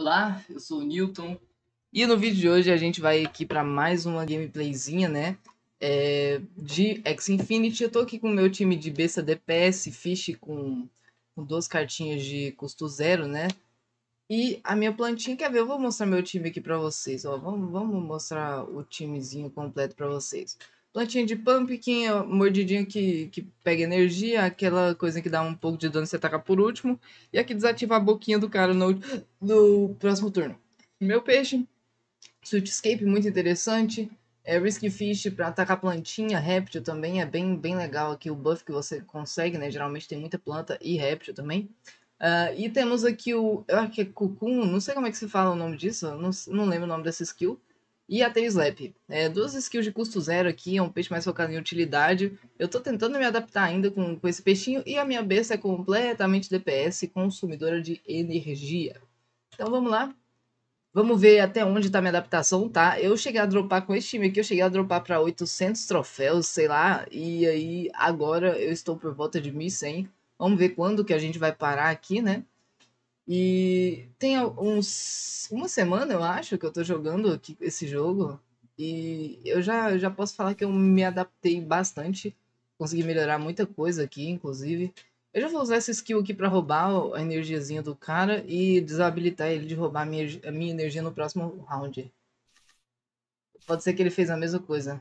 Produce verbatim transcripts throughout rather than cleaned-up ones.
Olá, eu sou o Newton e no vídeo de hoje a gente vai aqui para mais uma gameplayzinha, né, é, de Axie Infinity. Eu tô aqui com o meu time de besta D P S, Fish com, com duas cartinhas de custo zero, né, e a minha plantinha, quer ver, eu vou mostrar meu time aqui para vocês, ó, vamos, vamos mostrar o timezinho completo para vocês. Plantinha de pumpkin, mordidinha que, que pega energia, aquela coisa que dá um pouco de dano se atacar por último. E aqui desativa a boquinha do cara no, no próximo turno. Meu peixe, Sweet Escape, muito interessante. É, Risky Fish pra atacar plantinha, réptil também, é bem, bem legal aqui o buff que você consegue, né? Geralmente tem muita planta e réptil também. Uh, e temos aqui o, eu acho que é Cucum, não sei como é que se fala o nome disso, não, não lembro o nome dessa skill. E a Tail Slap. É, duas skills de custo zero aqui, é um peixe mais focado em utilidade. Eu tô tentando me adaptar ainda com, com esse peixinho. E a minha besta é completamente D P S, consumidora de energia. Então vamos lá. Vamos ver até onde tá minha adaptação, tá? Eu cheguei a dropar com esse time aqui, eu cheguei a dropar pra oitocentos troféus, sei lá. E aí agora eu estou por volta de mil e cem. Vamos ver quando que a gente vai parar aqui, né? E tem uns, uma semana, eu acho, que eu tô jogando aqui esse jogo. E eu já, já posso falar que eu me adaptei bastante. Consegui melhorar muita coisa aqui, inclusive. Eu já vou usar essa skill aqui pra roubar a energiazinha do cara e desabilitar ele de roubar a minha, a minha energia no próximo round. Pode ser que ele fez a mesma coisa.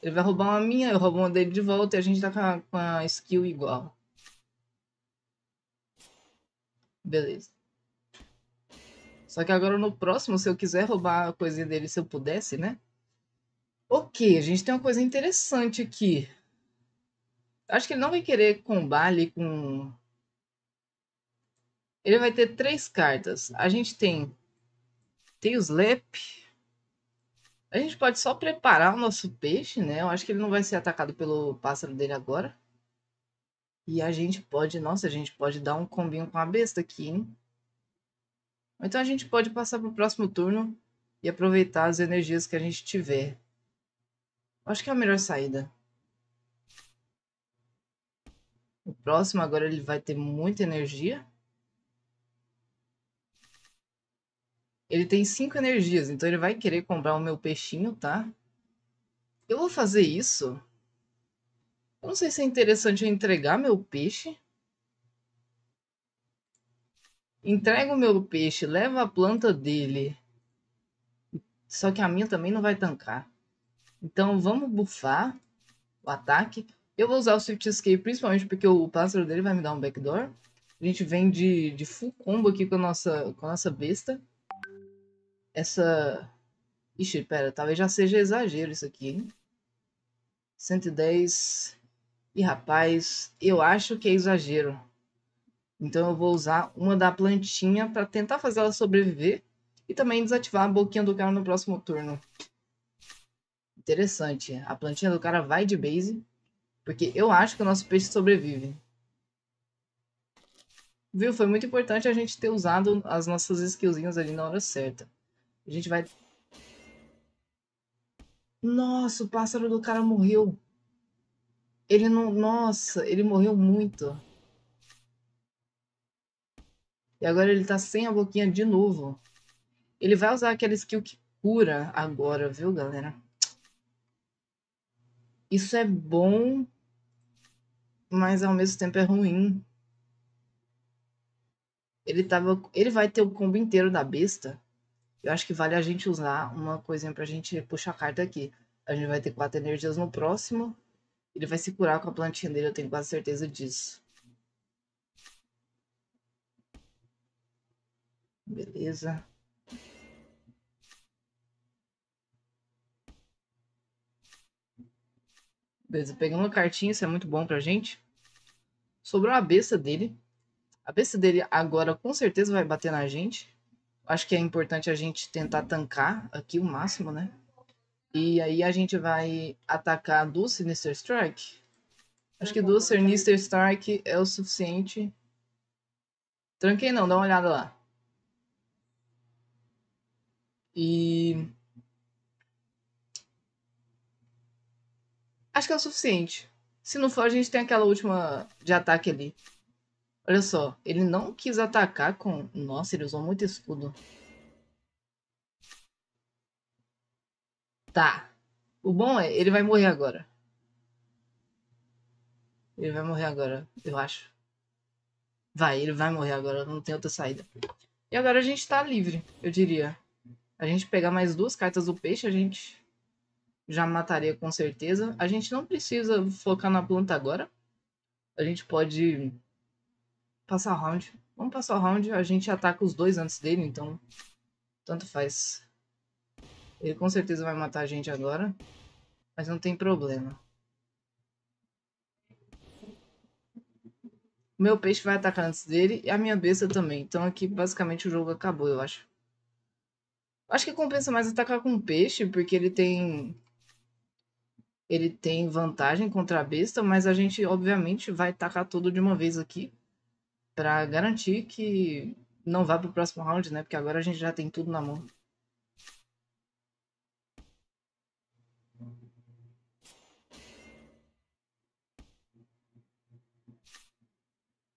Ele vai roubar uma minha, eu roubo uma dele de volta e a gente tá com a, com a skill igual. Beleza. Só que agora no próximo, se eu quiser roubar a coisinha dele, se eu pudesse, né? Ok, a gente tem uma coisa interessante aqui. Acho que ele não vai querer combar ali com... Ele vai ter três cartas. A gente tem... Tail Slap. A gente pode só preparar o nosso peixe, né? Eu acho que ele não vai ser atacado pelo pássaro dele agora. E a gente pode... Nossa, a gente pode dar um combinho com a besta aqui, hein? Então a gente pode passar para o próximo turno e aproveitar as energias que a gente tiver. Acho que é a melhor saída. O próximo agora ele vai ter muita energia. Ele tem cinco energias, então ele vai querer comprar o meu peixinho, tá? Eu vou fazer isso. Eu não sei se é interessante eu entregar meu peixe. Entrega o meu peixe, leva a planta dele. Só que a minha também não vai tancar. Então vamos bufar o ataque. Eu vou usar o Swift Escape principalmente porque o pássaro dele vai me dar um backdoor. A gente vem de, de full combo aqui com a, nossa, com a nossa besta. Essa... Ixi, pera, talvez já seja exagero isso aqui, hein? cento e dez. E rapaz, eu acho que é exagero. Então eu vou usar uma da plantinha para tentar fazer ela sobreviver e também desativar a boquinha do cara no próximo turno. Interessante. A plantinha do cara vai de base, porque eu acho que o nosso peixe sobrevive. Viu? Foi muito importante a gente ter usado as nossas skillzinhas ali na hora certa. A gente vai... Nossa, o pássaro do cara morreu. Ele não... Nossa, ele morreu muito. E agora ele tá sem a boquinha de novo. Ele vai usar aquela skill que cura agora, viu, galera? Isso é bom, mas ao mesmo tempo é ruim. Ele tava... Ele vai ter o combo inteiro da besta. Eu acho que vale a gente usar uma coisinha pra gente puxar a carta aqui. A gente vai ter quatro energias no próximo. Ele vai se curar com a plantinha dele, eu tenho quase certeza disso. Beleza. Beleza, pegamos uma cartinha, isso é muito bom pra gente. Sobrou a besta dele. A besta dele agora com certeza vai bater na gente. Acho que é importante a gente tentar tancar aqui o máximo, né? E aí a gente vai atacar duas Sinister Strike. Acho que duas Sinister Strike é o suficiente. Tranquei não, dá uma olhada lá. E... acho que é o suficiente. Se não for, a gente tem aquela última de ataque ali. Olha só, ele não quis atacar com... Nossa, ele usou muito escudo. Tá. O bom é, ele vai morrer agora. Ele vai morrer agora, eu acho. Vai, ele vai morrer agora, não tem outra saída. E agora a gente tá livre, eu diria. A gente pegar mais duas cartas do peixe, a gente já mataria com certeza. A gente não precisa focar na planta agora. A gente pode passar round. Vamos passar round, a gente ataca os dois antes dele, então tanto faz. Ele com certeza vai matar a gente agora, mas não tem problema. Meu peixe vai atacar antes dele e a minha besta também. Então aqui basicamente o jogo acabou, eu acho. Acho que compensa mais atacar com o peixe, porque ele tem... Ele tem vantagem contra a besta, mas a gente obviamente vai tacar tudo de uma vez aqui. Pra garantir que não vá pro próximo round, né? Porque agora a gente já tem tudo na mão.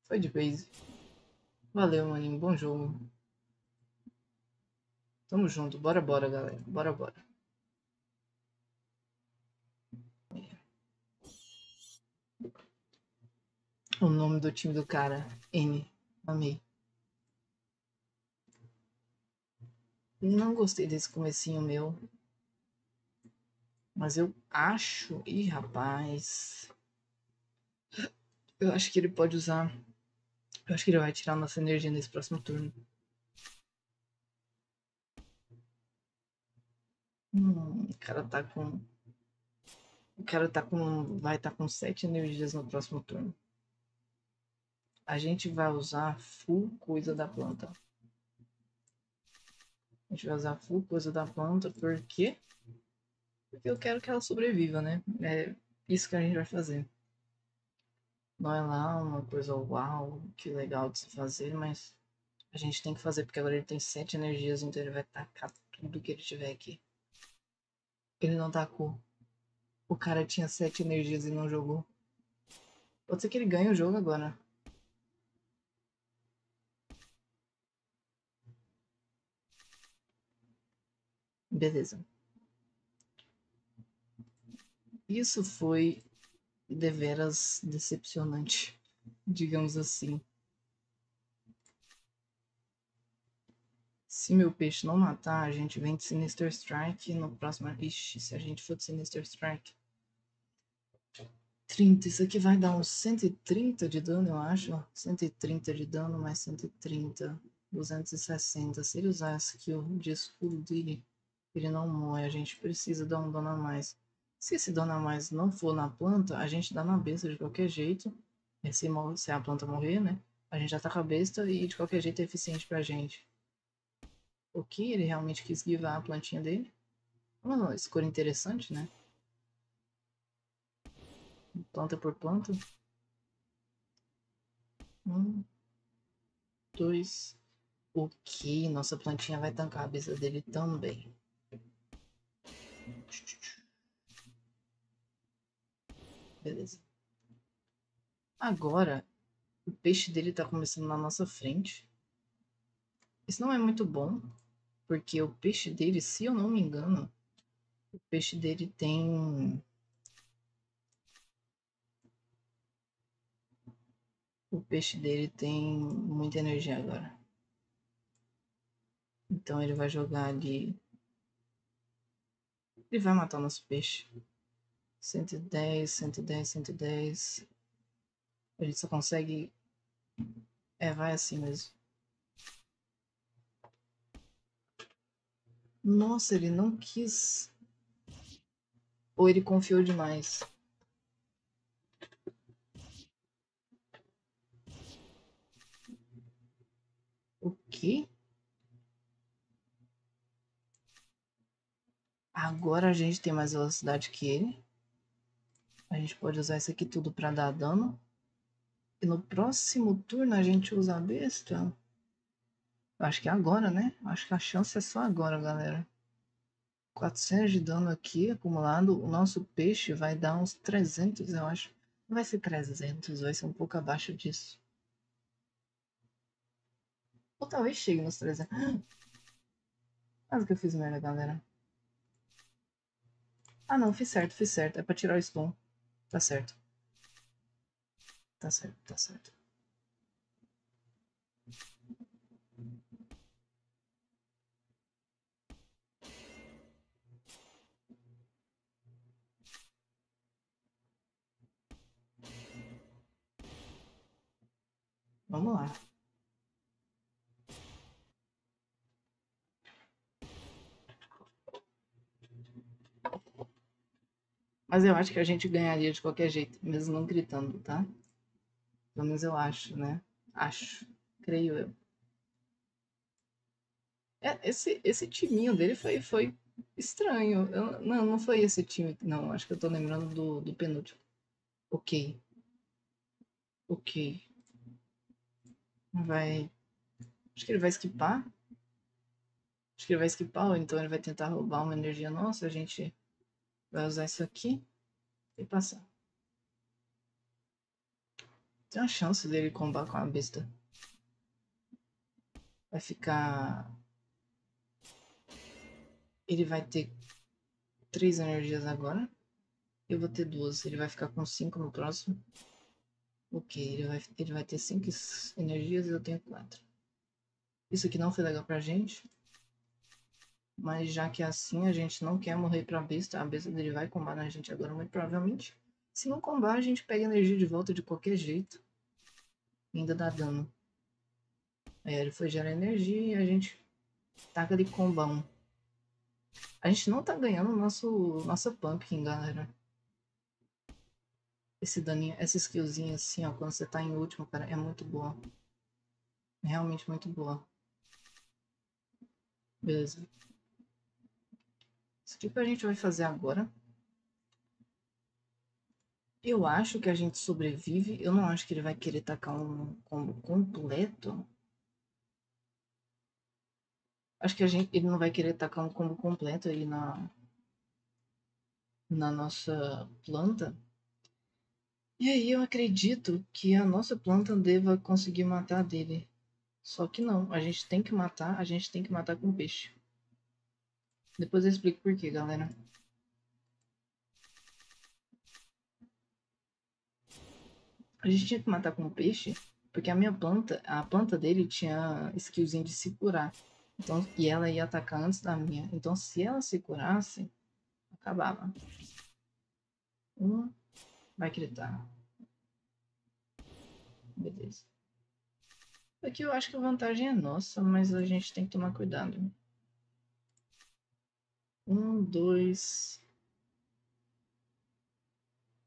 Foi de base. Valeu, maninho. Bom jogo. Tamo junto. Bora, bora, galera. Bora, bora. O nome do time do cara. N. Amei. Não gostei desse comecinho meu. Mas eu acho... Ih, rapaz. Eu acho que ele pode usar... Eu acho que ele vai tirar nossa energia nesse próximo turno. Hum, o cara tá com... O cara tá com... Vai estar tá com sete energias no próximo turno. A gente vai usar full coisa da planta. A gente vai usar full coisa da planta, por quê? Porque eu quero que ela sobreviva, né? É isso que a gente vai fazer. Não é lá uma coisa uau, que legal de se fazer, mas a gente tem que fazer, porque agora ele tem sete energias, então ele vai tacar tudo que ele tiver aqui. Ele não tacou. O cara tinha sete energias e não jogou. Pode ser que ele ganhe o jogo agora. Beleza. Isso foi... deveras decepcionante, digamos assim. Se meu peixe não matar, a gente vem de Sinister Strike no próximo... Ixi, se a gente for de Sinister Strike... trinta, isso aqui vai dar uns cento e trinta de dano, eu acho. cento e trinta de dano, mais cento e trinta. duzentos e sessenta. Se ele usar a skill de escudo dele, ele não morre. A gente precisa dar um dano a mais. Se esse dano a mais não for na planta, a gente dá na besta de qualquer jeito. Se, se a planta morrer, né? A gente ataca a besta e de qualquer jeito é eficiente pra gente. O que ele realmente quis esquivar a plantinha dele. Uma escolha interessante, né? Planta por planta. Um. Dois. Ok, nossa plantinha vai tancar a besta dele também. Beleza. Agora, o peixe dele tá começando na nossa frente. Isso não é muito bom, porque o peixe dele, se eu não me engano, o peixe dele tem... O peixe dele tem muita energia agora. Então ele vai jogar ali... Ele vai matar o nosso peixe. cento e dez, cento e dez, cento e dez. A gente só consegue... É, vai assim mesmo. Nossa, ele não quis. Ou ele confiou demais. O quê? Agora a gente tem mais velocidade que ele. A gente pode usar isso aqui tudo pra dar dano. E no próximo turno a gente usa a besta. Acho que é agora, né? Acho que a chance é só agora, galera. quatrocentos de dano aqui acumulado. O nosso peixe vai dar uns trezentos, eu acho. Não vai ser trezentos, vai ser um pouco abaixo disso. Ou talvez chegue nos trezentos. Quase que eu fiz merda, galera. Ah, não, fiz certo, fiz certo. É pra tirar o stun. Tá certo. Tá certo, tá certo. Vamos lá. Mas eu acho que a gente ganharia de qualquer jeito, mesmo não gritando, tá? Pelo menos eu acho, né? Acho. Creio eu. É, esse, esse timinho dele foi, foi estranho. Eu, não, não foi esse time. Não, acho que eu tô lembrando do, do penúltimo. Ok. Ok. Vai. Acho que ele vai esquipar. Acho que ele vai esquipar, ou então ele vai tentar roubar uma energia nossa. A gente vai usar isso aqui e passar. Tem uma chance dele combar com a besta. Vai ficar. Ele vai ter três energias agora. Eu vou ter duas. Ele vai ficar com cinco no próximo. Ok, ele vai, ele vai ter cinco energias e eu tenho quatro. Isso aqui não foi legal pra gente. Mas já que é assim, a gente não quer morrer pra besta. A besta dele vai combar na gente agora, muito provavelmente. Se não combar, a gente pega energia de volta de qualquer jeito. Ainda dá dano. Aí ele foi gerar energia e a gente taca de combão. A gente não tá ganhando nosso, nossa pumpkin, galera. Esse daninho, essa skillzinha assim, ó, quando você tá em último, cara, é muito boa. É realmente muito boa. Beleza. Isso aqui que a gente vai fazer agora. Eu acho que a gente sobrevive. Eu não acho que ele vai querer tacar um combo completo. Acho que a gente, ele não vai querer tacar um combo completo ali na, na nossa planta. E aí eu acredito que a nossa planta deva conseguir matar dele. Só que não, a gente tem que matar, a gente tem que matar com peixe. Depois eu explico por quê, galera. A gente tinha que matar com peixe, porque a minha planta, a planta dele tinha skillzinho de se curar. Então, e ela ia atacar antes da minha. Então se ela se curasse, acabava. Uma... Vai gritar. Beleza. Aqui eu acho que a vantagem é nossa, mas a gente tem que tomar cuidado. Um, dois.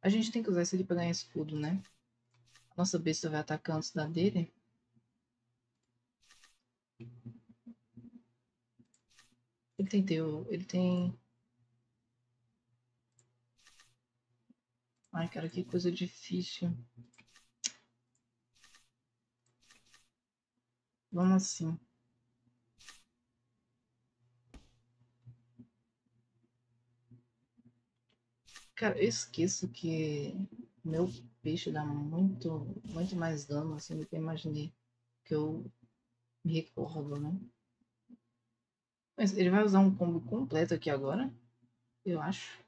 A gente tem que usar isso aqui pra ganhar escudo, né? A nossa besta vai atacar antes da dele. Ele tem teu. Ele tem. Ai, cara, que coisa difícil. Vamos assim. Cara, eu esqueço que meu peixe dá muito, muito mais dano, assim, do que eu imaginei. Que eu me recordo, né? Mas ele vai usar um combo completo aqui agora, eu acho.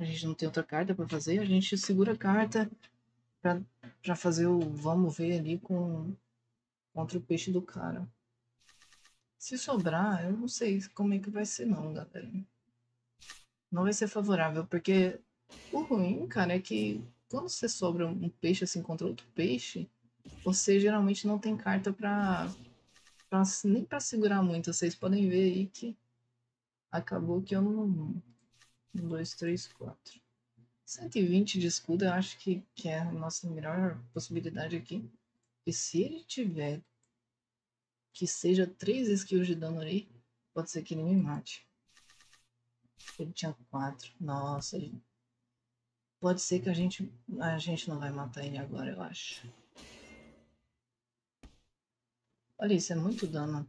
A gente não tem outra carta pra fazer, a gente segura a carta pra, pra fazer o vamos ver ali com, contra o peixe do cara. Se sobrar, eu não sei como é que vai ser não, galera. Não vai ser favorável, porque o ruim, cara, é que quando você sobra um peixe assim contra outro peixe, você geralmente não tem carta pra, pra nem pra segurar muito. Vocês podem ver aí que acabou que eu não... um, dois, três, quatro. cento e vinte de escudo eu acho que, que é a nossa melhor possibilidade aqui. E se ele tiver que seja três skills de dano aí, pode ser que ele me mate. Ele tinha quatro. Nossa, ele... pode ser que a gente, a gente não vai matar ele agora, eu acho. Olha isso, é muito dano.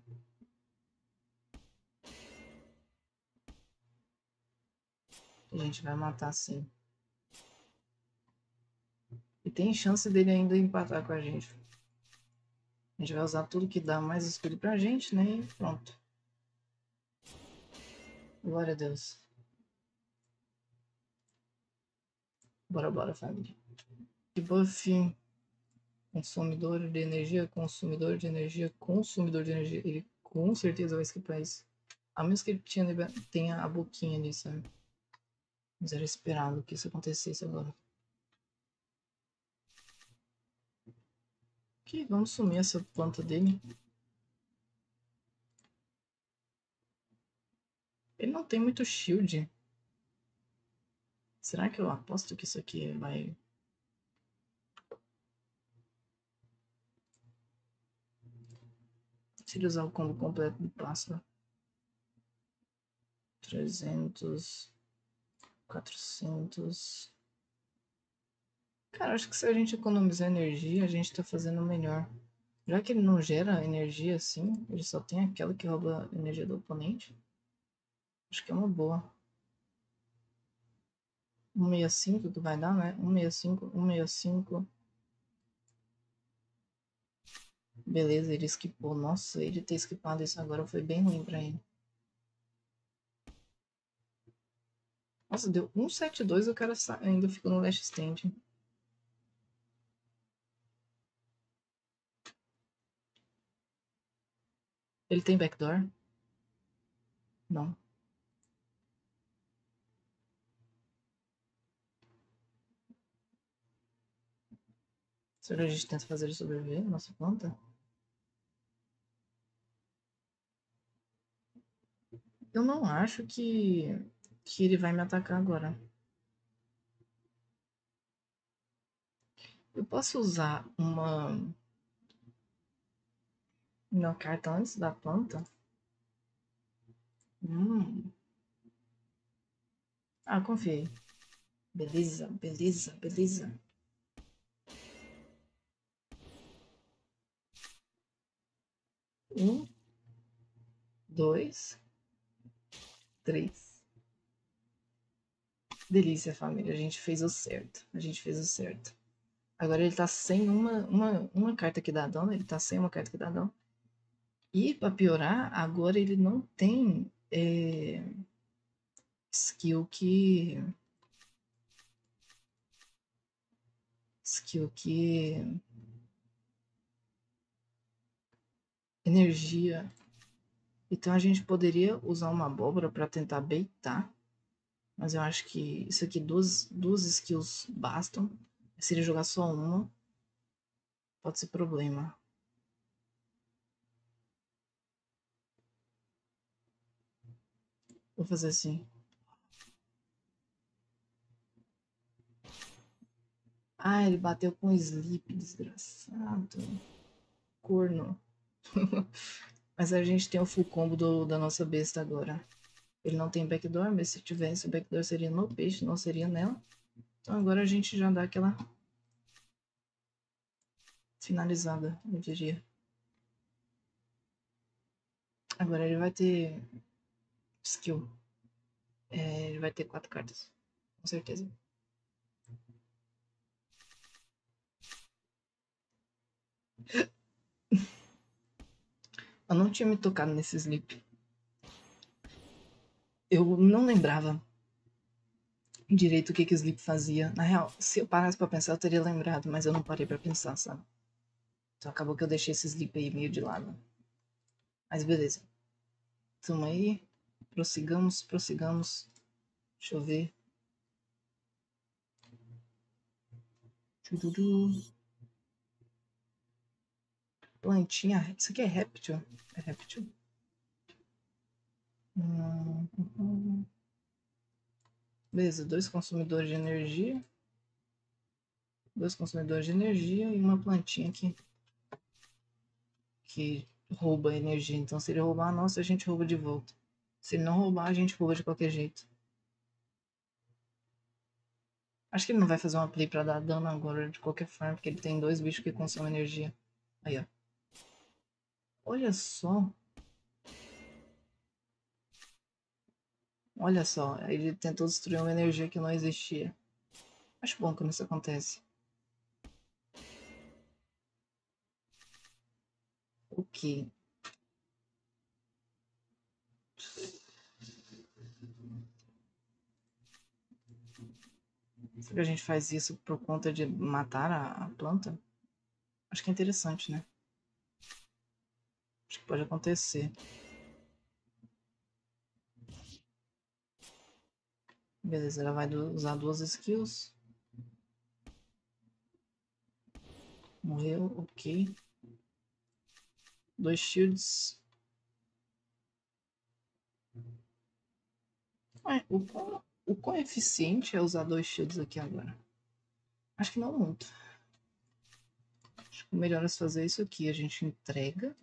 A gente vai matar sim. E tem chance dele ainda empatar com a gente. A gente vai usar tudo que dá mais espelho pra gente, né? E pronto. Glória a Deus. Bora, bora, família. E buff. Consumidor de energia, consumidor de energia, consumidor de energia. Ele com certeza vai escapar isso. A menos que ele tinha, tenha a boquinha ali, sabe? Mas era esperado que isso acontecesse agora. Ok, vamos sumir essa planta dele. Ele não tem muito shield. Será que eu aposto que isso aqui vai... Se ele usar o combo completo do pássaro, trezentos, quatrocentos. Cara, acho que se a gente economizar energia, a gente tá fazendo melhor. Já que ele não gera energia assim, ele só tem aquela que rouba a energia do oponente. Acho que é uma boa. cento e sessenta e cinco que vai dar, né? cento e sessenta e cinco, cento e sessenta e cinco. Beleza, ele esquipou. Nossa, ele ter esquipado isso agora foi bem ruim pra ele. Nossa, deu cento e setenta e dois e o cara ainda ficou no last stand. Ele tem backdoor? Não. Será que a gente tenta fazer ele sobreviver na nossa planta? Eu não acho que, que ele vai me atacar agora. Eu posso usar uma, uma carta antes da planta? Hum. Ah, confiei. Beleza, beleza, beleza. Um, dois, três. Delícia, família. A gente fez o certo. A gente fez o certo. Agora ele tá sem uma, uma, uma carta que dá dano. Ele tá sem uma carta que dá dano. E pra piorar, agora ele não tem é, skill que... Skill que... energia. Então a gente poderia usar uma abóbora para tentar baitar, mas eu acho que isso aqui, duas, duas skills bastam. Se ele jogar só uma, pode ser problema. Vou fazer assim. Ah, ele bateu com sleep, desgraçado. Corno. Mas a gente tem o full combo do, da nossa besta agora. Ele não tem backdoor, mas se tivesse o backdoor seria no peixe, não seria nela. Então agora a gente já dá aquela finalizada, eu diria. Agora ele vai ter skill. É, ele vai ter quatro cartas, com certeza. Eu não tinha me tocado nesse sleep. Eu não lembrava direito o que que sleep fazia. Na real, se eu parasse pra pensar, eu teria lembrado, mas eu não parei pra pensar, sabe? Então acabou que eu deixei esse sleep aí meio de lado. Mas beleza. Tamo aí. Prossigamos, prossigamos. Deixa eu ver. Tuduru. Plantinha, isso aqui é réptil? É réptil. Hum. Beleza, dois consumidores de energia. Dois consumidores de energia e uma plantinha aqui. Que rouba energia. Então se ele roubar a nossa, a gente rouba de volta. Se ele não roubar, a gente rouba de qualquer jeito. Acho que ele não vai fazer uma play pra dar dano agora de qualquer forma, porque ele tem dois bichos que consomem energia. Aí, ó. Olha só. Olha só, ele tentou destruir uma energia que não existia. Acho bom quando isso acontece. o quê? Será que a gente faz isso por conta de matar a, a planta? Acho que é interessante, né? Acho que pode acontecer. Beleza, ela vai usar duas skills. Morreu, ok. Dois shields. Ué, o, quão, o quão eficiente é usar dois shields aqui agora? Acho que não muito. Acho que o melhor é fazer isso aqui. A gente entrega.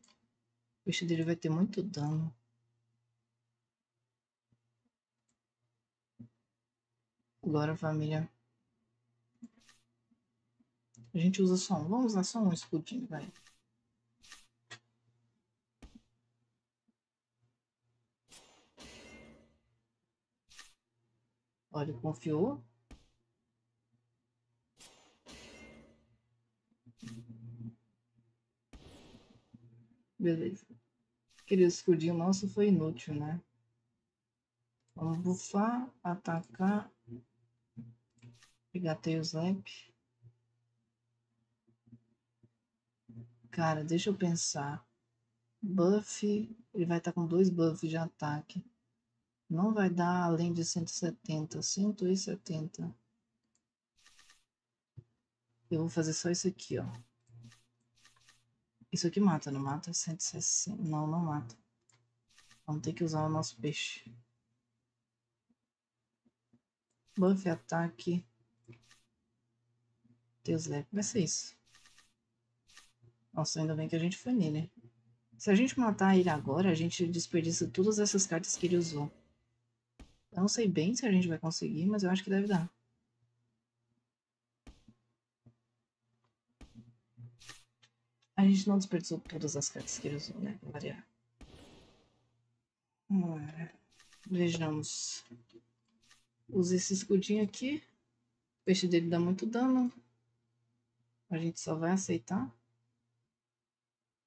O shield dele vai ter muito dano. Agora, família. A gente usa só um. Vamos usar só um escudinho, vai. Olha, confiou. Beleza. Aquele escudinho nosso foi inútil, né? Vamos bufar, atacar. Pegatei o Zap. Cara, deixa eu pensar. Buff, ele vai estar tá com dois buffs de ataque. Não vai dar além de cento e setenta. cento e setenta. Eu vou fazer só isso aqui, ó. Isso aqui mata, não mata? cento e sessenta. Não, não mata. Vamos ter que usar o nosso peixe. Buff, ataque. Deus, né? Vai ser isso. Nossa, ainda bem que a gente foi nele. Se a gente matar ele agora, a gente desperdiça todas essas cartas que ele usou. Eu não sei bem se a gente vai conseguir, mas eu acho que deve dar. A gente não desperdiçou todas as cartas que ele usou, né? Pra variar. Vejamos. Usa esse escudinho aqui. O peixe dele dá muito dano. A gente só vai aceitar.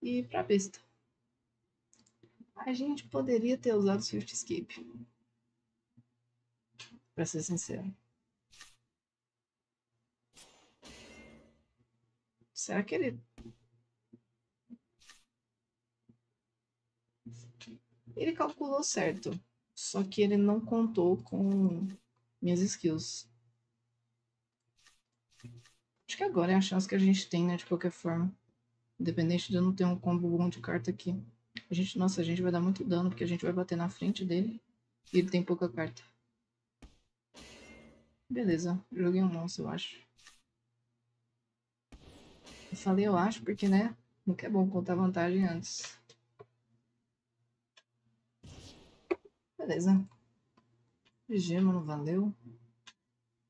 E pra besta. A gente poderia ter usado Swift Escape. Pra ser sincero. Será que ele... Ele calculou certo. Só que ele não contou com minhas skills. Acho que agora é a chance que a gente tem, né? De qualquer forma. Independente de eu não ter um combo bom de carta aqui. A gente, nossa, a gente vai dar muito dano, porque a gente vai bater na frente dele. E ele tem pouca carta. Beleza, joguei um monstro, eu acho. Eu falei eu acho, porque, né, nunca é bom contar vantagem antes. Beleza. Gema, não valeu.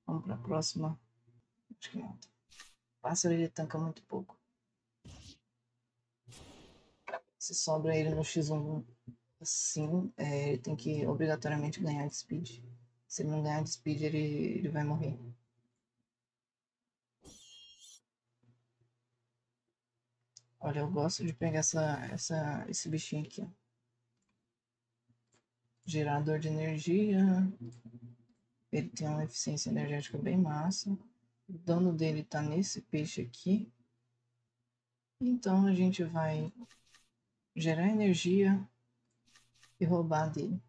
Vamos pra próxima. Acho que não. O pássaro, ele tanca muito pouco. Se sobra ele no xis um, assim, é, ele tem que obrigatoriamente ganhar de speed. Se ele não ganhar de speed, ele, ele vai morrer. Olha, eu gosto de pegar essa, essa, esse bichinho aqui. Ó. Gerador de energia. Ele tem uma eficiência energética bem massa. O dano dele tá nesse peixe aqui. Então a gente vai... gerar energia e roubar dele.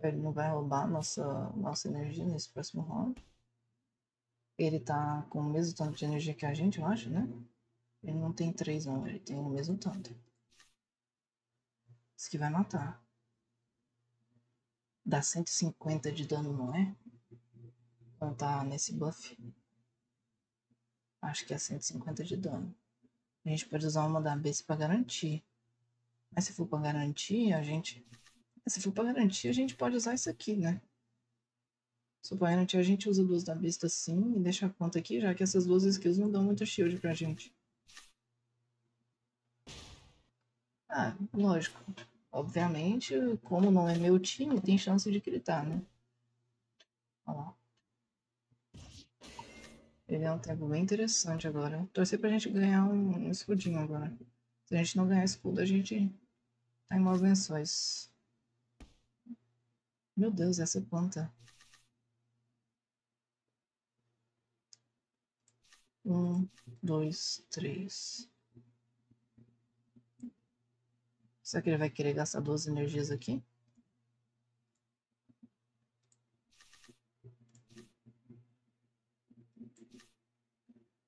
Ele não vai roubar nossa, nossa energia nesse próximo round. Ele tá com o mesmo tanto de energia que a gente, eu acho, né? Ele não tem três não, ele tem o mesmo tanto. Isso que vai matar. Dá cento e cinquenta de dano, não é? Então tá nesse buff. Acho que é cento e cinquenta de dano. A gente pode usar uma da base pra garantir. Mas se for pra garantir, a gente... Se for pra garantir, a gente pode usar isso aqui, né? Se for pra garantir, a gente usa duas da besta assim e deixa a conta aqui, já que essas duas skills não dão muito shield pra gente. Ah, lógico. Obviamente, como não é meu time, tem chance de gritar, né? Olha lá. Ele é um tempo bem interessante agora. Torcer pra gente ganhar um, um escudinho agora. Se a gente não ganhar escudo, a gente tá em maus lençóis. Meu Deus, essa planta. Um, dois, três. Será que ele vai querer gastar duas energias aqui?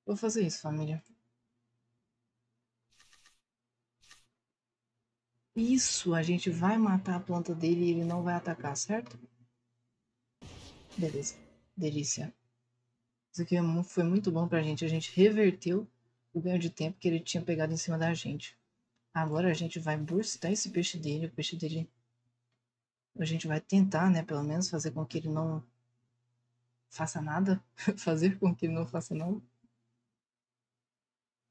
Vou fazer isso, família. Isso, a gente vai matar a planta dele e ele não vai atacar, certo? Beleza, delícia. Isso aqui foi muito bom pra gente. A gente reverteu o ganho de tempo que ele tinha pegado em cima da gente. Agora a gente vai burstar esse peixe dele. O peixe dele... A gente vai tentar, né, pelo menos, fazer com que ele não faça nada. fazer com que ele não faça nada.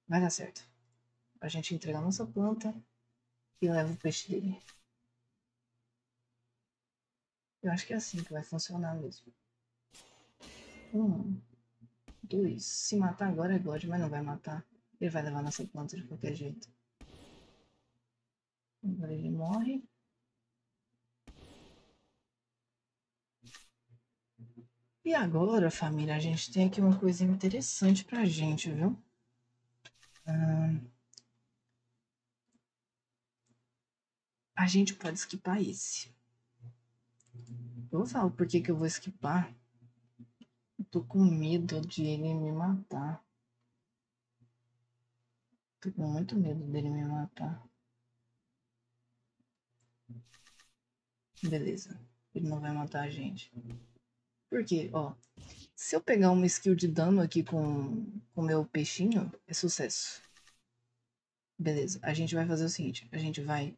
Vai dar certo. A gente entrega a nossa planta e leva o peixe dele. Eu acho que é assim que vai funcionar mesmo. Um, dois. Se matar agora é God, mas não vai matar. Ele vai levar a nossa planta de qualquer jeito. Agora ele morre. E agora, família, a gente tem aqui uma coisinha interessante pra gente, viu? A gente pode esquipar esse. Eu vou falar por que que eu vou esquipar. Eu tô com medo de ele me matar. Tô com muito medo dele me matar. Beleza. Ele não vai matar a gente. Por quê? Ó, se eu pegar uma skill de dano aqui com o meu peixinho, é sucesso. Beleza, a gente vai fazer o seguinte, a gente vai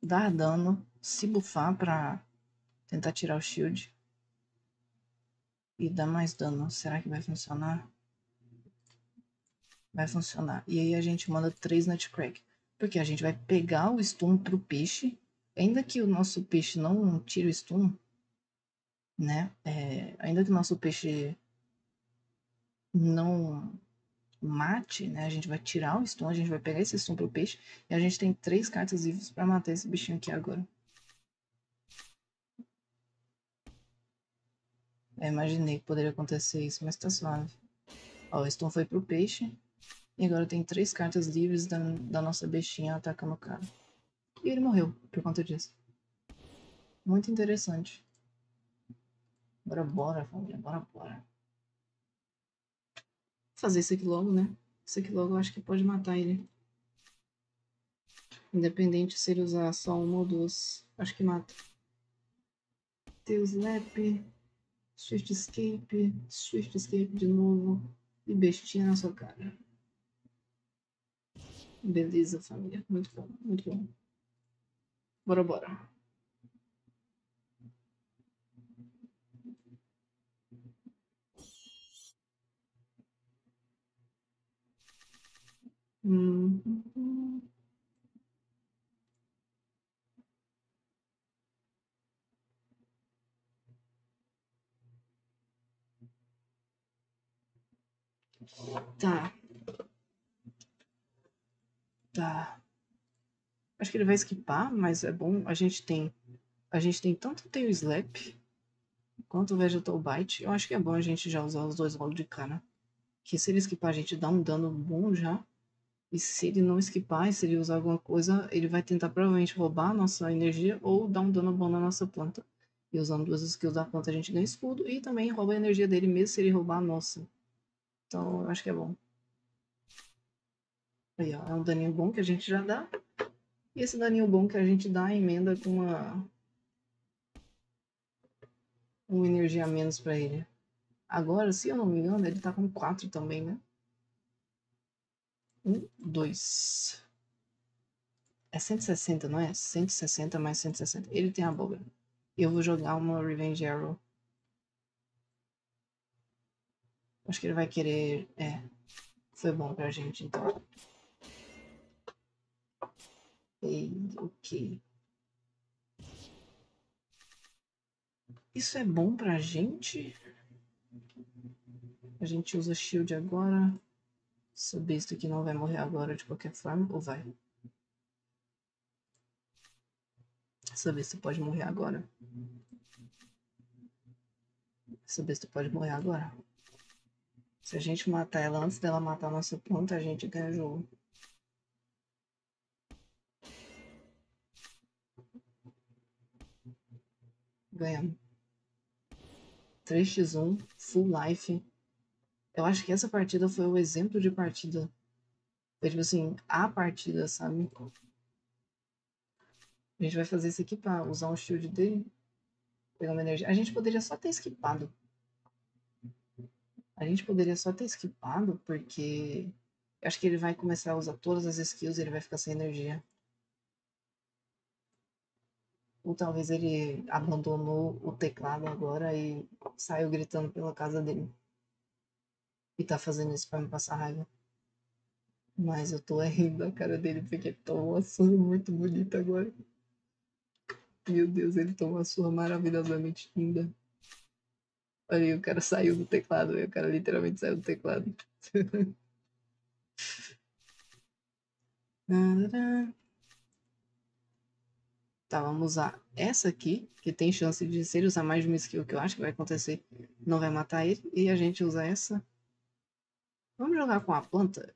dar dano, se bufar pra tentar tirar o shield e dar mais dano. Será que vai funcionar? Vai funcionar. E aí a gente manda três nutcrack, porque a gente vai pegar o stun pro peixe, ainda que o nosso peixe não tire o stun, né? É, ainda que o nosso peixe não mate, né? A gente vai tirar o stun, a gente vai pegar esse stun pro peixe e a gente tem três cartas vivas para matar esse bichinho aqui agora. Eu imaginei que poderia acontecer isso, mas tá suave. Ó, o stun foi pro peixe e agora tem três cartas livres da, da nossa bestinha atacando o cara. E ele morreu por conta disso. Muito interessante. Bora, bora, família, bora, bora. Vou fazer isso aqui logo, né? Isso aqui logo eu acho que pode matar ele. Independente se ele usar só uma ou duas. Acho que mata. Tail Slap, Swift Escape, Swift Escape de novo. E bestinha na sua cara. Beleza, família. Muito bom, muito bom. Bora, bora. Hum. Tá. Tá. Acho que ele vai esquipar, mas é bom. A gente tem, a gente tem tanto o Tail Slap quanto o Vegetal Bite. Eu acho que é bom a gente já usar os dois logo de cara. Que se ele esquipar, a gente dá um dano bom já. E se ele não esquipar, se ele usar alguma coisa, ele vai tentar provavelmente roubar a nossa energia ou dar um dano bom na nossa planta. E usando duas skills da planta a gente ganha escudo e também rouba a energia dele mesmo se ele roubar a nossa. Então eu acho que é bom. Aí ó, é um daninho bom que a gente já dá. E esse daninho bom que a gente dá emenda com uma... uma energia a menos pra ele. Agora, se eu não me engano, ele tá com quatro também, né? Um, dois. É cento e sessenta, não é? cento e sessenta mais cento e sessenta. Ele tem abóbora. Eu vou jogar uma Revenge Arrow. Acho que ele vai querer... É. Foi bom pra gente, então. E, ok. Isso é bom pra gente? A gente usa shield agora. Esse besta aqui não vai morrer agora de qualquer forma. Ou vai? Essa besta pode morrer agora. Essa besta pode morrer agora. Se a gente matar ela antes dela matar a nossa planta, a gente ganha o jogo. Ganhamos. três a um, full life. Eu acho que essa partida foi o exemplo de partida. Foi tipo assim, a partida, sabe? A gente vai fazer isso aqui pra usar um shield dele. Pegar uma energia. A gente poderia só ter esquipado. A gente poderia só ter esquipado, porque... eu acho que ele vai começar a usar todas as skills e ele vai ficar sem energia. Ou talvez ele abandonou o teclado agora e saiu gritando pela casa dele. E tá fazendo isso pra me passar raiva. Mas eu tô rindo da cara dele porque ele tomou uma surra muito bonita agora. Meu Deus, ele tomou uma surra maravilhosamente linda. Olha aí, o cara saiu do teclado. O cara literalmente saiu do teclado. Tá, vamos usar essa aqui, que tem chance de, se ele usar mais de uma skill, que eu acho que vai acontecer, não vai matar ele. E a gente usa essa. Vamos jogar com a planta.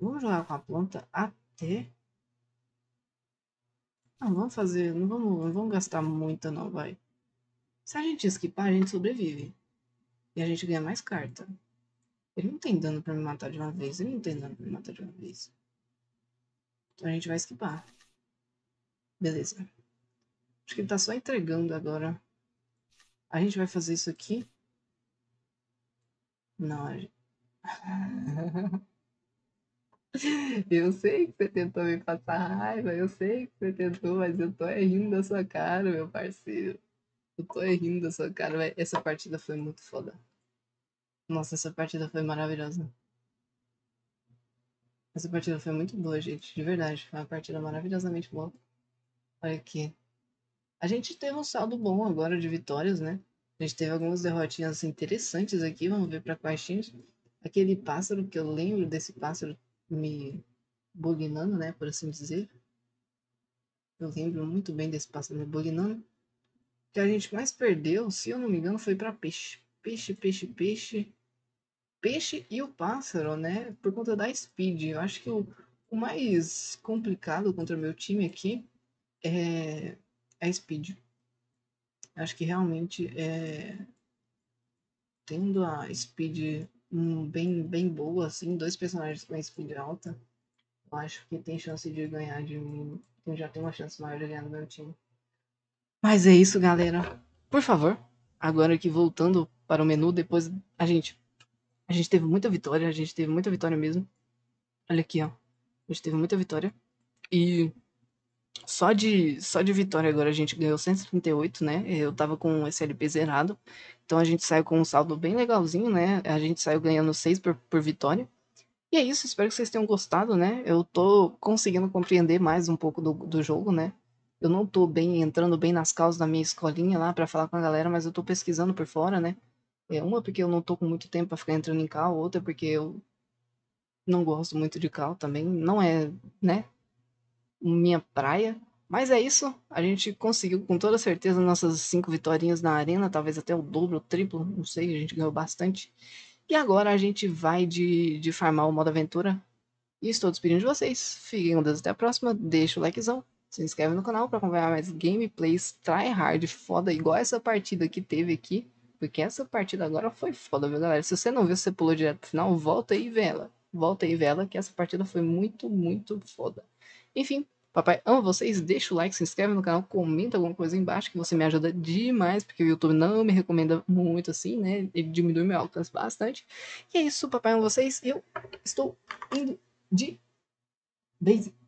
Vamos jogar com a planta até... Não, vamos fazer... Não vamos, não vamos gastar muita, não, vai. Se a gente esquipar, a gente sobrevive. E a gente ganha mais carta. Ele não tem dano pra me matar de uma vez. Ele não tem dano pra me matar de uma vez. Então a gente vai esquipar. Beleza. Acho que ele tá só entregando agora. A gente vai fazer isso aqui? Não, a gente... Eu sei que você tentou me passar raiva. Eu sei que você tentou, mas eu tô rindo da sua cara, meu parceiro. Eu tô rindo da sua cara, véio. Essa partida foi muito foda. Nossa, essa partida foi maravilhosa. Essa partida foi muito boa, gente. De verdade, foi uma partida maravilhosamente boa. Olha aqui. A gente teve um saldo bom agora de vitórias, né? A gente teve algumas derrotinhas interessantes aqui. Vamos ver pra quais times. Aquele pássaro, que eu lembro desse pássaro me bulinando, né, por assim dizer. Eu lembro muito bem desse pássaro me bulinando. O que a gente mais perdeu, se eu não me engano, foi para peixe. Peixe, peixe, peixe. Peixe e o pássaro, né, por conta da speed. Eu acho que o, o mais complicado contra o meu time aqui é a speed. Eu acho que realmente é... tendo a speed... Um, bem, bem boa, assim, dois personagens com speed alta, eu acho que tem chance de ganhar de mim. Eu já tenho uma chance maior de ganhar no meu time. Mas é isso, galera. Por favor, agora que voltando para o menu, depois a gente a gente teve muita vitória, a gente teve muita vitória mesmo. Olha aqui, ó. A gente teve muita vitória. E só de, só de vitória agora a gente ganhou cento e trinta e oito, né? Eu tava com o S L P zerado. Então a gente saiu com um saldo bem legalzinho, né? A gente saiu ganhando seis por, por vitória. E é isso, espero que vocês tenham gostado, né? Eu tô conseguindo compreender mais um pouco do, do jogo, né? Eu não tô bem entrando bem nas causas da minha escolinha lá pra falar com a galera, mas eu tô pesquisando por fora, né? É, uma porque eu não tô com muito tempo pra ficar entrando em cal, outra porque eu não gosto muito de cal também. Não é, né, minha praia. Mas é isso, a gente conseguiu com toda certeza nossas cinco vitórias na arena, talvez até o dobro, o triplo, não sei, a gente ganhou bastante. E agora a gente vai de, de farmar o modo aventura. E estou despedindo de vocês, fiquem com Deus até a próxima, deixa o likezão, se inscreve no canal para acompanhar mais gameplays tryhard foda, igual essa partida que teve aqui, porque essa partida agora foi foda, viu, galera? Se você não viu, se você pulou direto pro final, volta aí e vê ela, volta aí e vê ela, que essa partida foi muito, muito foda. Enfim... Papai, amo vocês, deixa o like, se inscreve no canal, comenta alguma coisa aí embaixo que você me ajuda demais, porque o YouTube não me recomenda muito assim, né? Ele diminui meu alcance bastante. E é isso, papai, amo vocês. Eu estou indo de base.